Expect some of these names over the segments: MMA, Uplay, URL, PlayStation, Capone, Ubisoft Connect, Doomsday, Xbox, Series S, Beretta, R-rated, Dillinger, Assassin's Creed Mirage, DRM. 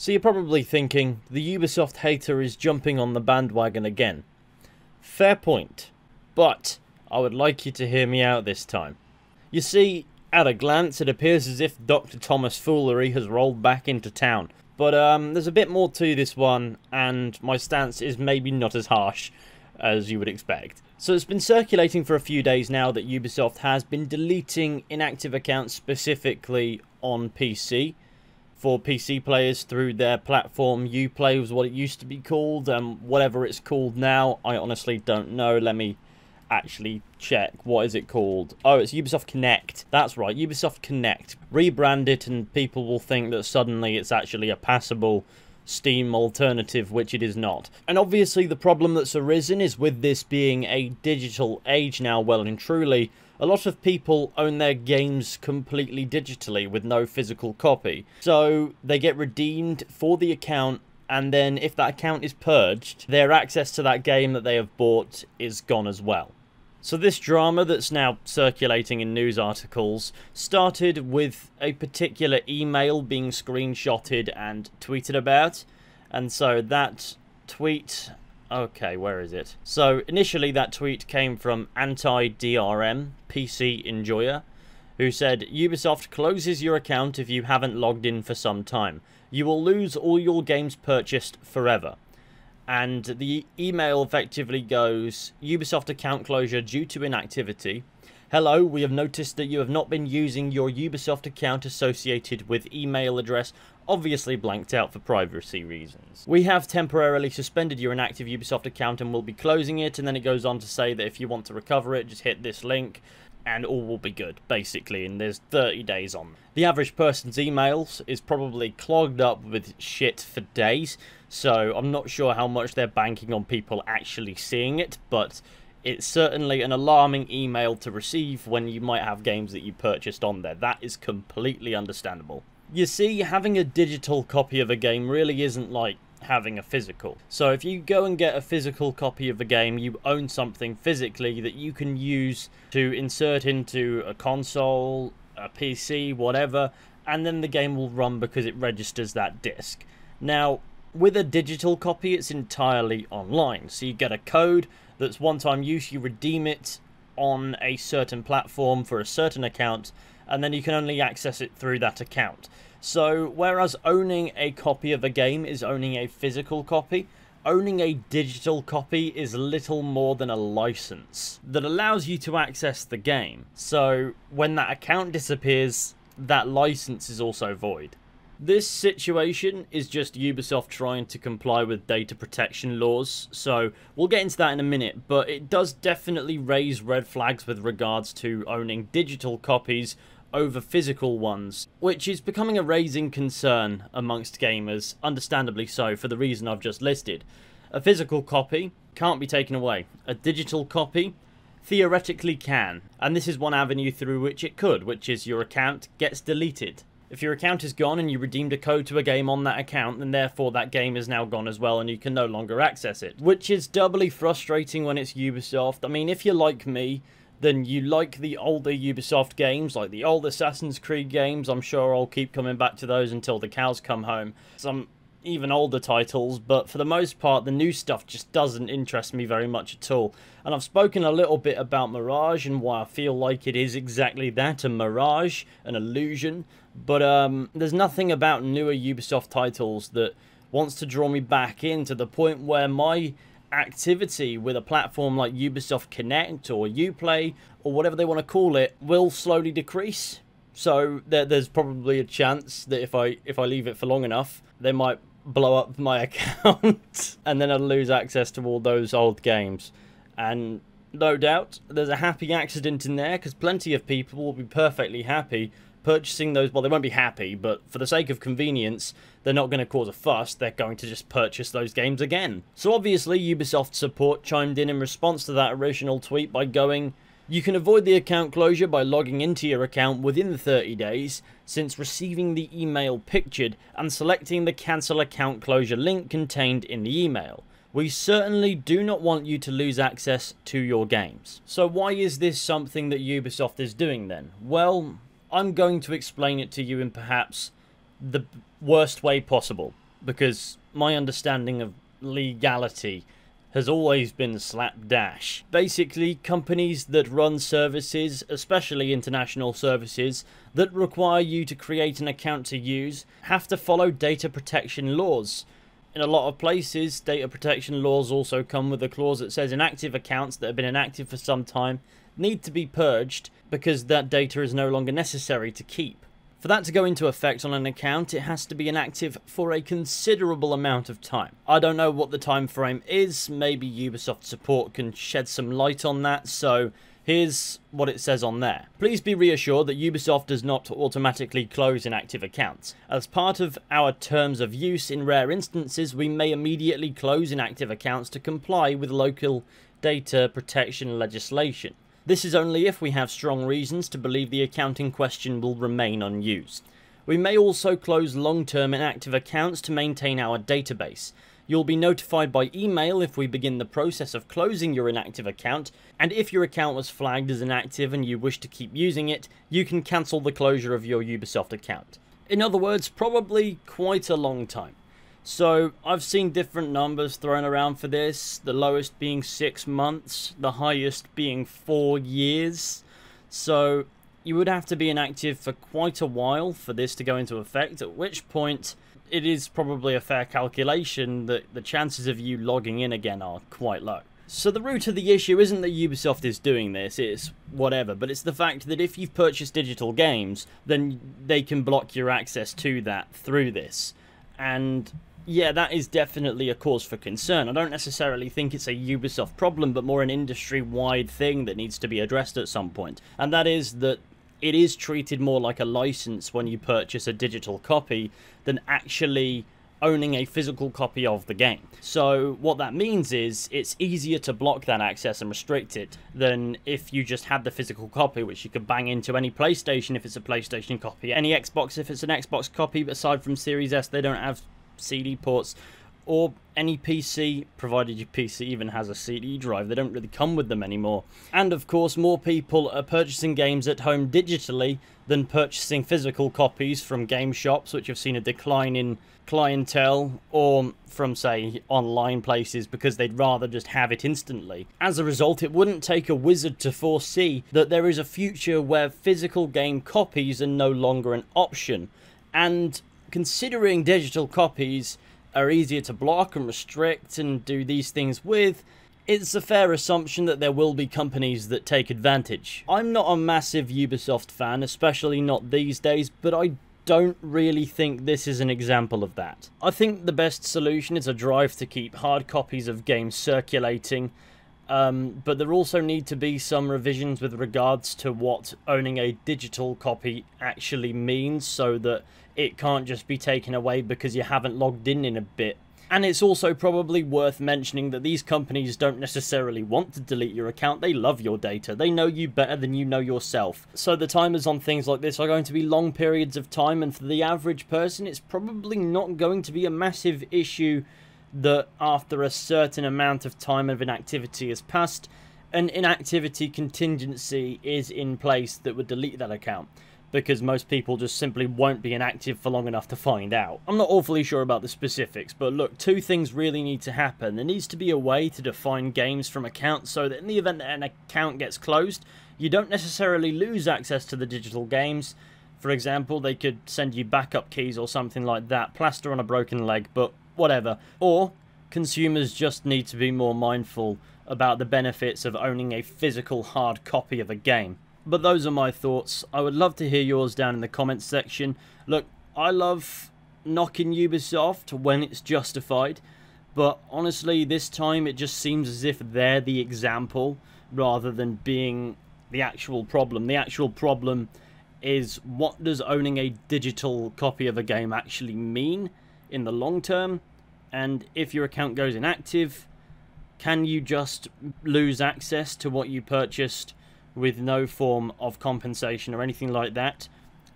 So you're probably thinking, the Ubisoft hater is jumping on the bandwagon again. Fair point, but I would like you to hear me out this time. You see, at a glance it appears as if Dr. Thomas Foolery has rolled back into town, but there's a bit more to this one, and my stance is maybe not as harsh as you would expect. So it's been circulating for a few days now that Ubisoft has been deleting inactive accounts specifically on PC. For PC players through their platform, Uplay was what it used to be called, whatever it's called now, I honestly don't know. Let me actually check. What is it called? Oh, it's Ubisoft Connect. That's right, Ubisoft Connect. Rebrand it and people will think that suddenly it's actually a passable Steam alternative, which it is not. And obviously the problem that's arisen is with this being a digital age now, well and truly, a lot of people own their games completely digitally with no physical copy. So they get redeemed for the account, and then if that account is purged, their access to that game that they have bought is gone as well. So this drama that's now circulating in news articles started with a particular email being screenshotted and tweeted about. And so that tweet... okay, where is it? So initially that tweet came from anti-DRM PC Enjoyer, who said, Ubisoft closes your account if you haven't logged in for some time. You will lose all your games purchased forever. And the email effectively goes, Ubisoft account closure due to inactivity. Hello, we have noticed that you have not been using your Ubisoft account associated with email address, obviously blanked out for privacy reasons. We have temporarily suspended your inactive Ubisoft account and will be closing it, and then it goes on to say that if you want to recover it, just hit this link and all will be good, basically, and there's 30 days on. The average person's emails is probably clogged up with shit for days, so I'm not sure how much they're banking on people actually seeing it, but it's certainly an alarming email to receive when you might have games that you purchased on there. That is completely understandable. You see, having a digital copy of a game really isn't like having a physical. So if you go and get a physical copy of a game, you own something physically that you can use to insert into a console, a PC, whatever, and then the game will run because it registers that disc. Now, with a digital copy, it's entirely online. So you get a code that's one-time use, you redeem it on a certain platform for a certain account, and then you can only access it through that account. So whereas owning a copy of a game is owning a physical copy, owning a digital copy is little more than a license that allows you to access the game. So when that account disappears, that license is also void. This situation is just Ubisoft trying to comply with data protection laws, so we'll get into that in a minute, but it does definitely raise red flags with regards to owning digital copies over physical ones, which is becoming a raising concern amongst gamers, understandably so, for the reason I've just listed. A physical copy can't be taken away. A digital copy theoretically can, and this is one avenue through which it could, which is your account gets deleted. If your account is gone and you redeemed a code to a game on that account, then therefore that game is now gone as well and you can no longer access it. Which is doubly frustrating when it's Ubisoft. I mean, if you're like me, then you like the older Ubisoft games, like the old Assassin's Creed games. I'm sure I'll keep coming back to those until the cows come home. Some even older titles, but for the most part, the new stuff just doesn't interest me very much at all. And I've spoken a little bit about Mirage and why I feel like it is exactly that, a mirage, an illusion. But there's nothing about newer Ubisoft titles that wants to draw me back in to the point where my activity with a platform like Ubisoft Connect or Uplay or whatever they want to call it will slowly decrease. So there's probably a chance that if I leave it for long enough, they might blow up my account and then I'll lose access to all those old games. And no doubt there's a happy accident in there, because plenty of people will be perfectly happy purchasing those. Well, they won't be happy, but for the sake of convenience, they're not going to cause a fuss. They're going to just purchase those games again. So obviously Ubisoft support chimed in response to that original tweet by going, you can avoid the account closure by logging into your account within the 30 days since receiving the email pictured and selecting the cancel account closure link contained in the email. We certainly do not want you to lose access to your games. So why is this something that Ubisoft is doing then? Well, I'm going to explain it to you in perhaps the worst way possible. because my understanding of legality has always been slapdash. Basically, companies that run services, especially international services, that require you to create an account to use have to follow data protection laws. In a lot of places, data protection laws also come with a clause that says inactive accounts that have been inactive for some time need to be purged because that data is no longer necessary to keep. For that to go into effect on an account, it has to be inactive for a considerable amount of time. I don't know what the time frame is, maybe Ubisoft support can shed some light on that, so here's what it says on there. Please be reassured that Ubisoft does not automatically close inactive accounts. As part of our terms of use, in rare instances, we may immediately close inactive accounts to comply with local data protection legislation. This is only if we have strong reasons to believe the account in question will remain unused. We may also close long-term inactive accounts to maintain our database. You'll be notified by email if we begin the process of closing your inactive account, and if your account was flagged as inactive and you wish to keep using it, you can cancel the closure of your Ubisoft account. In other words, probably quite a long time. So I've seen different numbers thrown around for this, the lowest being 6 months, the highest being 4 years. So you would have to be inactive for quite a while for this to go into effect, at which point it is probably a fair calculation that the chances of you logging in again are quite low. So the root of the issue isn't that Ubisoft is doing this, it's whatever, but it's the fact that if you've purchased digital games, then they can block your access to that through this. And yeah, that is definitely a cause for concern. I don't necessarily think it's a Ubisoft problem, but more an industry-wide thing that needs to be addressed at some point. And that is that it is treated more like a license when you purchase a digital copy than actually owning a physical copy of the game. So what that means is it's easier to block that access and restrict it than if you just had the physical copy, which you could bang into any PlayStation if it's a PlayStation copy, any Xbox if it's an Xbox copy, but aside from Series S they don't have CD ports, or any PC, provided your PC even has a CD drive. They don't really come with them anymore. And of course, more people are purchasing games at home digitally than purchasing physical copies from game shops, which have seen a decline in clientele, or from, say, online places, because they'd rather just have it instantly. As a result, it wouldn't take a wizard to foresee that there is a future where physical game copies are no longer an option. And considering digital copies are easier to block and restrict and do these things with, it's a fair assumption that there will be companies that take advantage. I'm not a massive Ubisoft fan, especially not these days, but I don't really think this is an example of that. I think the best solution is a drive to keep hard copies of games circulating, but there also need to be some revisions with regards to what owning a digital copy actually means, so that it can't just be taken away because you haven't logged in a bit. And it's also probably worth mentioning that these companies don't necessarily want to delete your account. They love your data. They know you better than you know yourself. So the timers on things like this are going to be long periods of time, and for the average person, it's probably not going to be a massive issue that after a certain amount of time of inactivity has passed, an inactivity contingency is in place that would delete that account, because most people just simply won't be inactive for long enough to find out. I'm not awfully sure about the specifics, but look, two things really need to happen. There needs to be a way to define games from accounts so that in the event that an account gets closed, you don't necessarily lose access to the digital games. For example, they could send you backup keys or something like that, plaster on a broken leg, but whatever. Or consumers just need to be more mindful about the benefits of owning a physical hard copy of a game. But those are my thoughts. I would love to hear yours down in the comments section. Look, I love knocking Ubisoft when it's justified, but honestly, this time it just seems as if they're the example rather than being the actual problem. The actual problem is, what does owning a digital copy of a game actually mean in the long term? And if your account goes inactive, can you just lose access to what you purchased with no form of compensation or anything like that?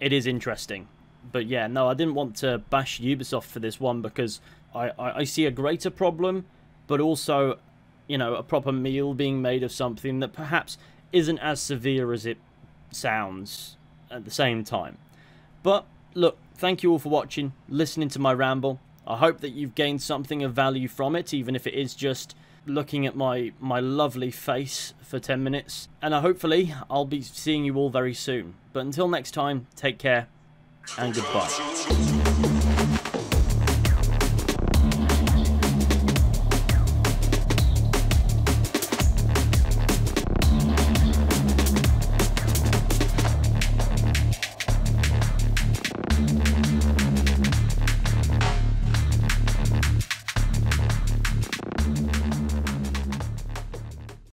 It is interesting. But yeah, no, I didn't want to bash Ubisoft for this one, because I see a greater problem, but also, you know, a proper meal being made of something that perhaps isn't as severe as it sounds at the same time. But look, thank you all for watching, listening to my ramble. I hope that you've gained something of value from it, even if it is just looking at my lovely face for 10 minutes. And hopefully I'll be seeing you all very soon. But until next time, take care and goodbye.